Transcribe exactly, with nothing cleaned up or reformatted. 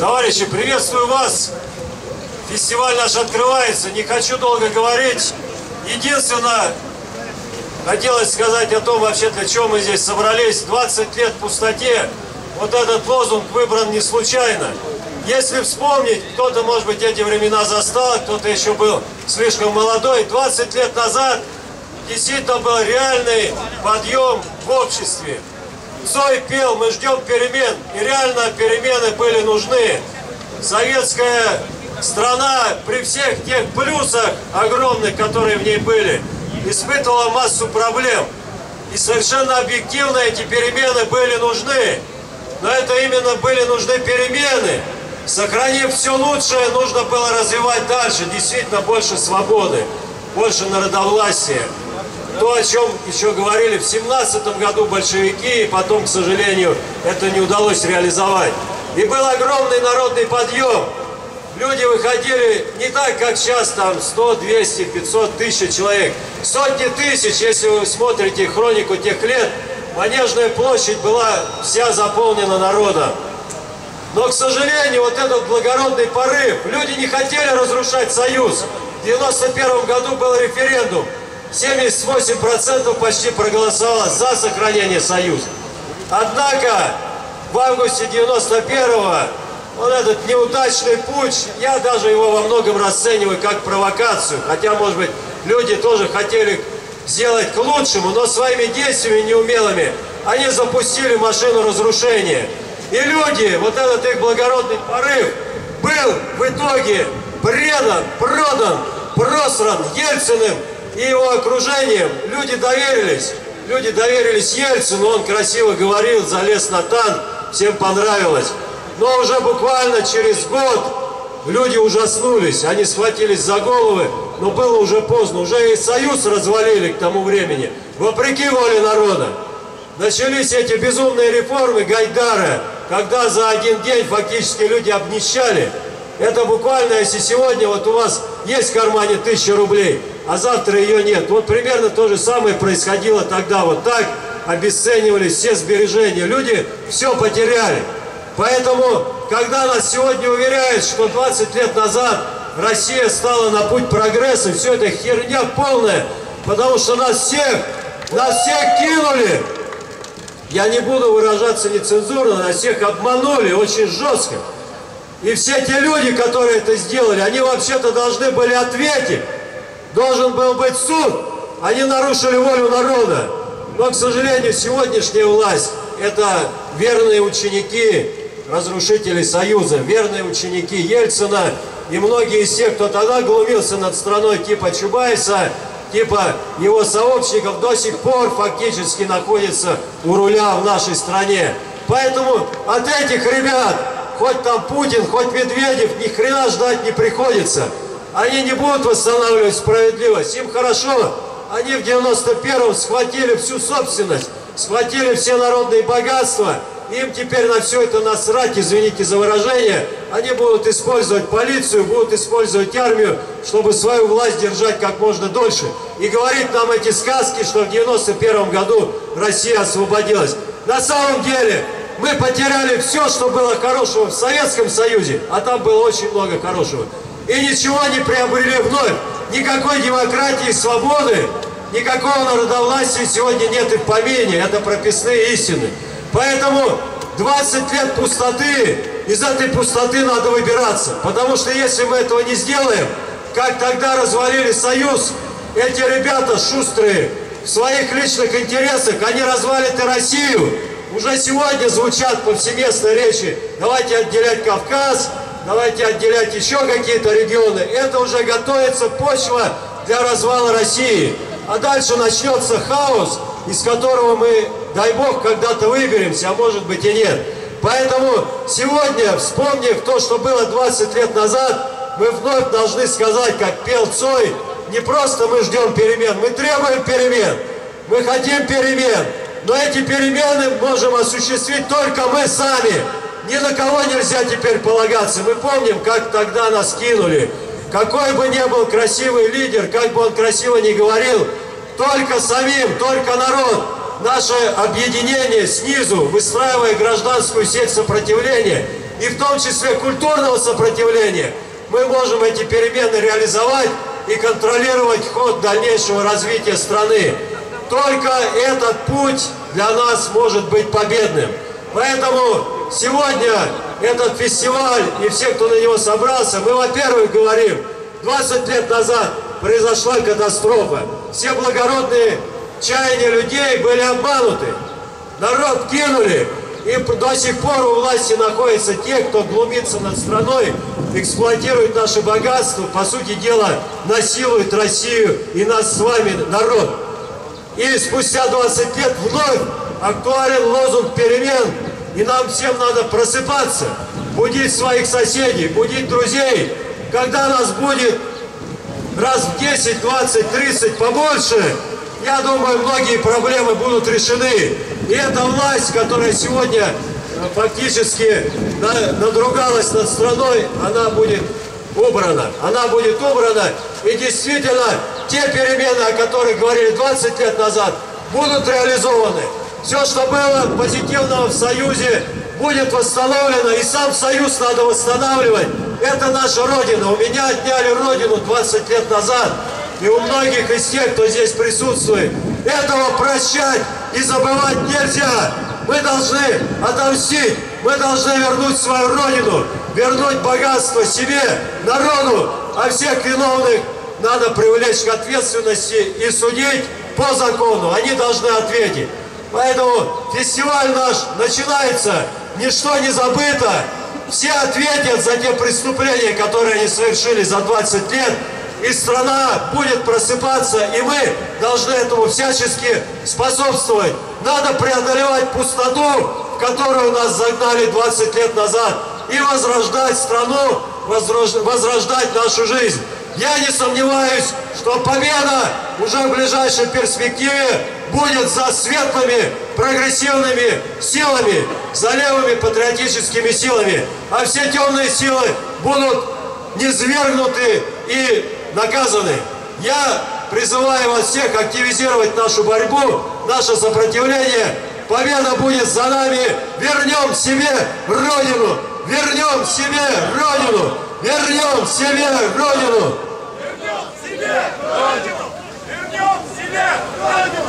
Товарищи, приветствую вас. Фестиваль наш открывается. Не хочу долго говорить. Единственное, хотелось сказать о том, вообще, для чего мы здесь собрались. двадцать лет в пустоте. Вот этот лозунг выбран не случайно. Если вспомнить, кто-то, может быть, эти времена застал, кто-то еще был слишком молодой. двадцать лет назад действительно был реальный подъем в обществе. Цой пел: мы ждем перемен. И реально перемены были нужны. Советская страна при всех тех плюсах огромных, которые в ней были, испытывала массу проблем. И совершенно объективно эти перемены были нужны. Но это именно были нужны перемены. Сохранив все лучшее, нужно было развивать дальше. Действительно, больше свободы, больше народовластия. То, о чем еще говорили в семнадцатом году большевики, и потом, к сожалению, это не удалось реализовать. И был огромный народный подъем. Люди выходили не так, как сейчас, там сто, двести, пятьсот тысяч человек. Сотни тысяч, если вы смотрите хронику тех лет, Манежная площадь была вся заполнена народом. Но, к сожалению, вот этот благородный порыв. Люди не хотели разрушать Союз. В девяносто первом году был референдум. семьдесят восемь процентов почти проголосовало за сохранение Союза. Однако в августе девяносто первого вот этот неудачный путь, я даже его во многом расцениваю как провокацию. Хотя, может быть, люди тоже хотели сделать к лучшему, но своими действиями неумелыми они запустили машину разрушения. И люди, вот этот их благородный порыв, был в итоге предан, продан, просран Ельциным и его окружением. Люди доверились. Люди доверились Ельцину, он красиво говорил, залез на танк, всем понравилось. Но уже буквально через год люди ужаснулись, они схватились за головы, но было уже поздно, уже и Союз развалили к тому времени, вопреки воле народа. Начались эти безумные реформы Гайдара, когда за один день фактически люди обнищали. Это буквально, если сегодня вот у вас есть в кармане тысяча рублей, а завтра ее нет. Вот примерно то же самое происходило тогда. Вот так обесценивались все сбережения. Люди все потеряли. Поэтому, когда нас сегодня уверяют, что двадцать лет назад Россия стала на путь прогресса, все это херня полная, потому что нас всех, нас всех кинули. Я не буду выражаться нецензурно, нас всех обманули очень жестко. И все те люди, которые это сделали, они вообще-то должны были ответить. Должен был быть суд. Они нарушили волю народа. Но, к сожалению, сегодняшняя власть – это верные ученики разрушителей Союза, верные ученики Ельцина. И многие из тех, кто тогда глумился над страной типа Чубайса, типа его сообщников, до сих пор фактически находятся у руля в нашей стране. Поэтому от этих ребят, хоть там Путин, хоть Медведев, ни хрена ждать не приходится. Они не будут восстанавливать справедливость. Им хорошо. Они в девяносто первом схватили всю собственность, схватили все народные богатства. Им теперь на все это насрать, извините за выражение. Они будут использовать полицию, будут использовать армию, чтобы свою власть держать как можно дольше. И говорить нам эти сказки, что в девяносто первом году Россия освободилась. На самом деле... мы потеряли все, что было хорошего в Советском Союзе, а там было очень много хорошего. И ничего не приобрели вновь. Никакой демократии, свободы, никакого народовластия сегодня нет и в помине. Это прописные истины. Поэтому двадцать лет пустоты, из этой пустоты надо выбираться. Потому что если мы этого не сделаем, как тогда развалили Союз, эти ребята шустрые, в своих личных интересах, они развалят и Россию. Уже сегодня звучат повсеместно речи: давайте отделять Кавказ, давайте отделять еще какие-то регионы. Это уже готовится почва для развала России. А дальше начнется хаос, из которого мы, дай бог, когда-то выберемся, а может быть и нет. Поэтому сегодня, вспомнив то, что было двадцать лет назад, мы вновь должны сказать, как пел Цой, не просто мы ждем перемен, мы требуем перемен, мы хотим перемен. Но эти перемены можем осуществить только мы сами. Ни на кого нельзя теперь полагаться. Мы помним, как тогда нас кинули. Какой бы ни был красивый лидер, как бы он красиво ни говорил, только самим, только народ, наше объединение снизу, выстраивая гражданскую сеть сопротивления и в том числе культурного сопротивления, мы можем эти перемены реализовать и контролировать ход дальнейшего развития страны. Только этот путь для нас может быть победным. Поэтому сегодня этот фестиваль и все, кто на него собрался, мы, во-первых, говорим, двадцать лет назад произошла катастрофа. Все благородные чаяния людей были обмануты. Народ кинули, и до сих пор у власти находятся те, кто глумится над страной, эксплуатирует наше богатство, по сути дела, насилует Россию и нас с вами, народ. И спустя двадцать лет вновь актуален лозунг перемен, и нам всем надо просыпаться, будить своих соседей, будить друзей. Когда нас будет раз в десять, двадцать, тридцать побольше, я думаю, многие проблемы будут решены. И эта власть, которая сегодня фактически надругалась над страной, она будет убрана. Она будет убрана. И действительно, те перемены, о которых говорили двадцать лет назад, будут реализованы. Все, что было позитивного в Союзе, будет восстановлено. И сам Союз надо восстанавливать. Это наша Родина. У меня отняли Родину двадцать лет назад. И у многих из тех, кто здесь присутствует, этого прощать и забывать нельзя. Мы должны отомстить, мы должны вернуть свою Родину, вернуть богатство себе, народу, а всех виновных надо привлечь к ответственности и судить по закону. Они должны ответить. Поэтому фестиваль наш начинается, ничто не забыто. Все ответят за те преступления, которые они совершили за двадцать лет. И страна будет просыпаться, и мы должны этому всячески способствовать. Надо преодолевать пустоту, в которую нас загнали двадцать лет назад, и возрождать страну, возрождать нашу жизнь. Я не сомневаюсь, что победа уже в ближайшей перспективе будет за светлыми, прогрессивными силами, за левыми патриотическими силами. А все темные силы будут низвергнуты и наказаны. Я призываю вас всех активизировать нашу борьбу, наше сопротивление. Победа будет за нами. Вернем себе Родину! Вернем себе Родину! Вернем себе Родину! Вернем себе Родину! Вернем себе Родину!